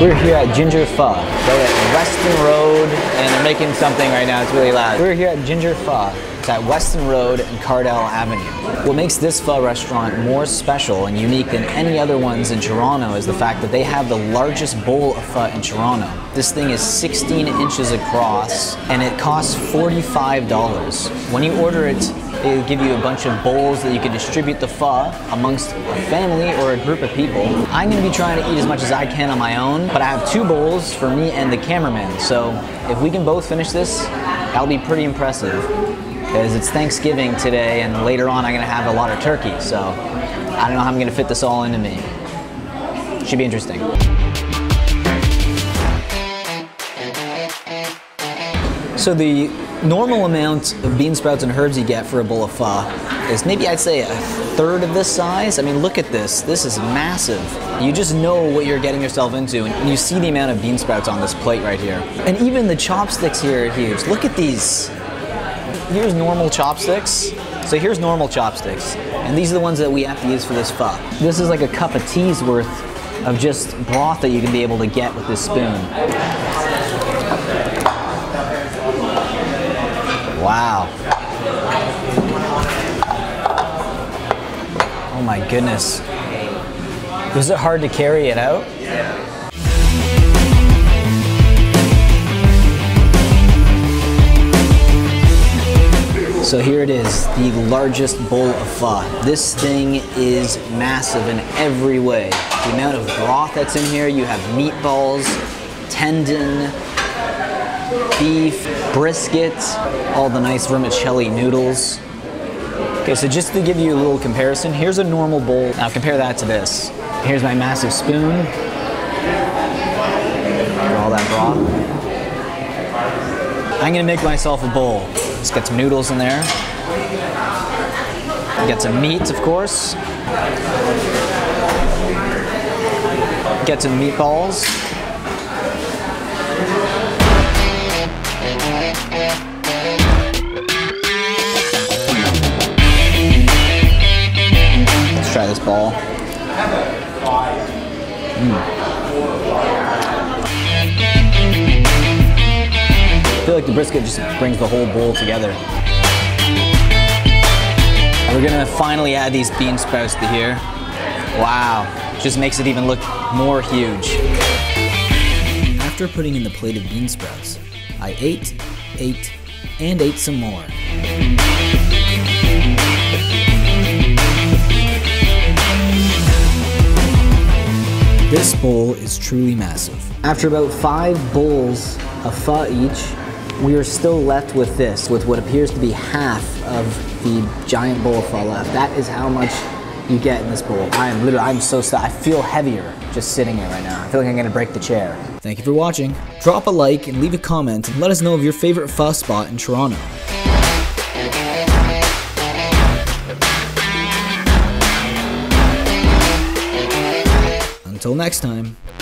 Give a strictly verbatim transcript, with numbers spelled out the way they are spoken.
We're here at Ginger Pho, right at Weston Road, and they're making something right now, it's really loud. We're here at Ginger Pho. It's at Weston Road and Cardell Avenue. What makes this pho restaurant more special and unique than any other ones in Toronto is the fact that they have the largest bowl of pho in Toronto. This thing is sixteen inches across and it costs forty-five dollars. When you order it, they give you a bunch of bowls that you can distribute the pho amongst a family or a group of people. I'm going to be trying to eat as much as I can on my own, but I have two bowls for me and the cameraman, so if we can both finish this, that'll be pretty impressive. Because it's Thanksgiving today and later on I'm going to have a lot of turkey, so I don't know how I'm going to fit this all into me. Should be interesting. So the normal amount of bean sprouts and herbs you get for a bowl of pho is maybe I'd say a third of this size. I mean, look at this. This is massive. You just know what you're getting yourself into, and you see the amount of bean sprouts on this plate right here. And even the chopsticks here are huge. Look at these. Here's normal chopsticks. So here's normal chopsticks. And these are the ones that we have to use for this pho. This is like a cup of tea's worth of just broth that you can be able to get with this spoon. Wow. Oh my goodness. Was it hard to carry it out? Yeah. So here it is, the largest bowl of pho. This thing is massive in every way. The amount of broth that's in here, you have meatballs, tendon, beef, brisket, all the nice vermicelli noodles. Okay, so just to give you a little comparison, here's a normal bowl. Now compare that to this. Here's my massive spoon. All that broth. I'm gonna make myself a bowl. Let's get some noodles in there. Get some meats, of course. Get some meatballs. Let's try this ball. Mm. I feel like the brisket just brings the whole bowl together. We're gonna finally add these bean sprouts to here. Wow, just makes it even look more huge. After putting in the plate of bean sprouts, I ate, ate, and ate some more. This bowl is truly massive. After about five bowls of pho each, we are still left with this, with what appears to be half of the giant bowl of pho left. That is how much you get in this bowl. I am literally, I'm so stuck. I feel heavier just sitting here right now. I feel like I'm gonna break the chair. Thank you for watching. Drop a like and leave a comment and let us know of your favorite pho spot in Toronto. Until next time.